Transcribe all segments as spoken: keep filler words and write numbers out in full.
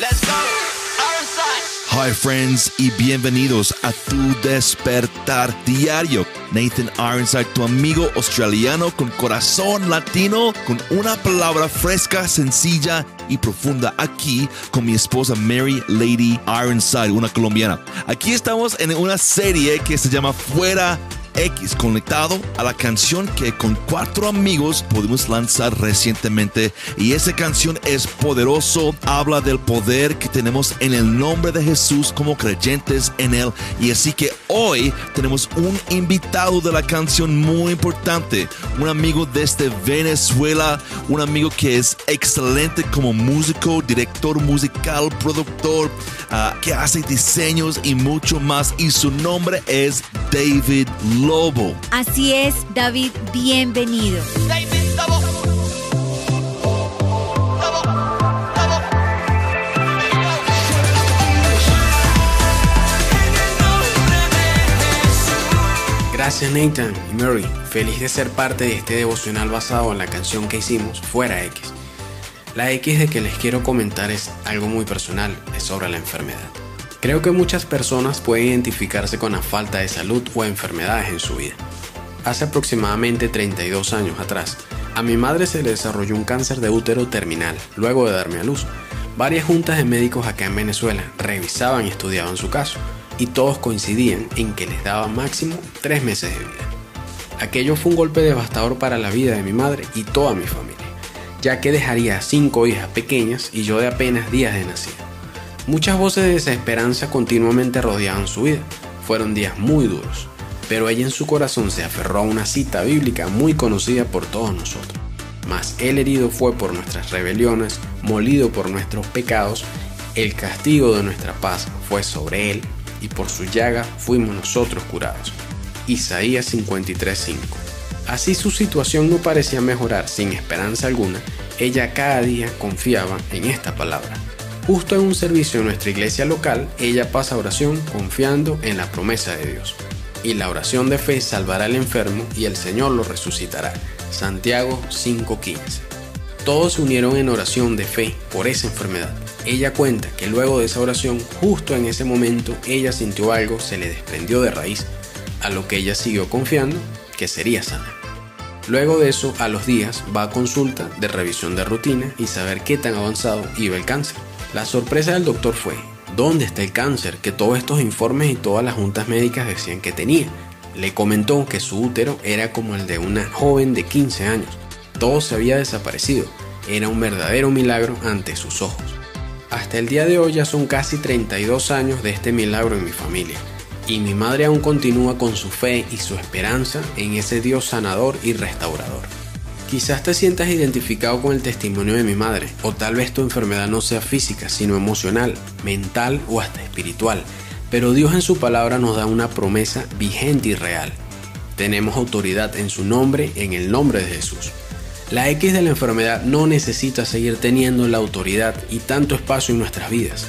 Let's go. Hi friends y bienvenidos a Tu Despertar Diario. Nathan Ironside, tu amigo australiano con corazón latino, con una palabra fresca, sencilla y profunda, aquí con mi esposa Mary Lady Ironside, una colombiana. Aquí estamos en una serie que se llama Fuera X Conectado, a la canción que con cuatro amigos pudimos lanzar recientemente, y esa canción es poderoso, habla del poder que tenemos en el nombre de Jesús como creyentes en él. Y así que hoy tenemos un invitado de la canción muy importante, un amigo desde Venezuela, un amigo que es excelente como músico, director musical, productor, uh, que hace diseños y mucho más, y su nombre es David Lobo. Lobo. Así es, David, bienvenido. David Lobo. Lobo. Lobo. Gracias, Nathan y Mary. Feliz de ser parte de este devocional basado en la canción que hicimos, Fuera X. La X de que les quiero comentar es algo muy personal, es sobre la enfermedad. Creo que muchas personas pueden identificarse con la falta de salud o enfermedades en su vida. Hace aproximadamente treinta y dos años atrás, a mi madre se le desarrolló un cáncer de útero terminal luego de darme a luz. Varias juntas de médicos acá en Venezuela revisaban y estudiaban su caso, y todos coincidían en que les daba máximo tres meses de vida. Aquello fue un golpe devastador para la vida de mi madre y toda mi familia, ya que dejaría a cinco hijas pequeñas y yo de apenas días de nacida. Muchas voces de desesperanza continuamente rodeaban su vida. Fueron días muy duros, pero ella en su corazón se aferró a una cita bíblica muy conocida por todos nosotros. Mas el herido fue por nuestras rebeliones, molido por nuestros pecados, el castigo de nuestra paz fue sobre él, y por su llaga fuimos nosotros curados. Isaías cincuenta y tres, cinco. Así su situación no parecía mejorar, sin esperanza alguna, ella cada día confiaba en esta palabra. Justo en un servicio en nuestra iglesia local, ella pasa oración confiando en la promesa de Dios. Y la oración de fe salvará al enfermo y el Señor lo resucitará. Santiago cinco quince. Todos se unieron en oración de fe por esa enfermedad. Ella cuenta que luego de esa oración, justo en ese momento, ella sintió algo, se le desprendió de raíz, a lo que ella siguió confiando que sería sana. Luego de eso, a los días, va a consulta de revisión de rutina y saber qué tan avanzado iba el cáncer. La sorpresa del doctor fue, ¿dónde está el cáncer que todos estos informes y todas las juntas médicas decían que tenía? Le comentó que su útero era como el de una joven de quince años. Todo se había desaparecido. Era un verdadero milagro ante sus ojos. Hasta el día de hoy ya son casi treinta y dos años de este milagro en mi familia. Y mi madre aún continúa con su fe y su esperanza en ese Dios sanador y restaurador. Quizás te sientas identificado con el testimonio de mi madre, o tal vez tu enfermedad no sea física, sino emocional, mental o hasta espiritual, pero Dios en su palabra nos da una promesa vigente y real. Tenemos autoridad en su nombre, en el nombre de Jesús. La X de la enfermedad no necesita seguir teniendo la autoridad y tanto espacio en nuestras vidas.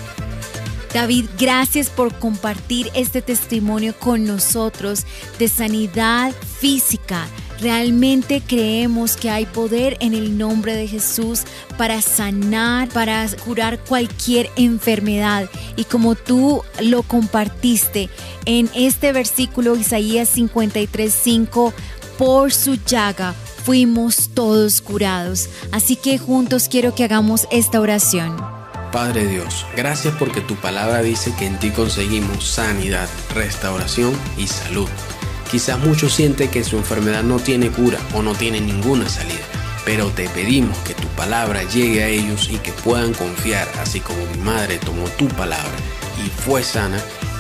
David, gracias por compartir este testimonio con nosotros de sanidad física. Realmente creemos que hay poder en el nombre de Jesús para sanar, para curar cualquier enfermedad. Y como tú lo compartiste en este versículo, Isaías cincuenta y tres, cinco, por su llaga fuimos todos curados. Así que juntos quiero que hagamos esta oración. Padre Dios, gracias porque tu palabra dice que en ti conseguimos sanidad, restauración y salud. Quizás muchos sienten que su enfermedad no tiene cura o no tiene ninguna salida, pero te pedimos que tu palabra llegue a ellos y que puedan confiar, así como mi madre tomó tu palabra y fue sana.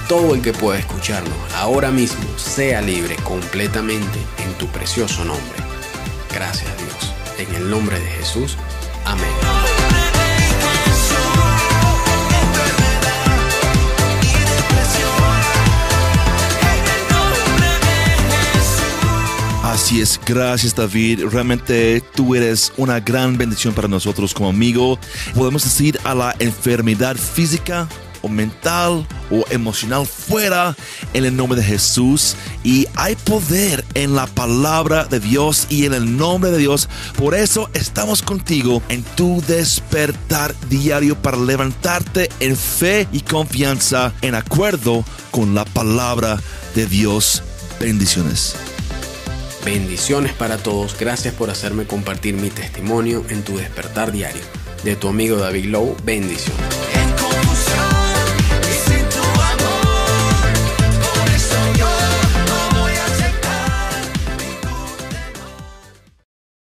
Todo el que pueda escucharnos ahora mismo sea libre completamente en tu precioso nombre. Gracias a Dios. En el nombre de Jesús. Amén. Así es, gracias David, realmente tú eres una gran bendición para nosotros como amigo. Podemos decir a la enfermedad física, o mental o emocional fuera en el nombre de Jesús. Y hay poder en la palabra de Dios y en el nombre de Dios. Por eso estamos contigo en tu despertar diario para levantarte en fe y confianza en acuerdo con la palabra de Dios. Bendiciones. Bendiciones para todos. Gracias por hacerme compartir mi testimonio en tu despertar diario. De tu amigo David Lobo. Bendiciones.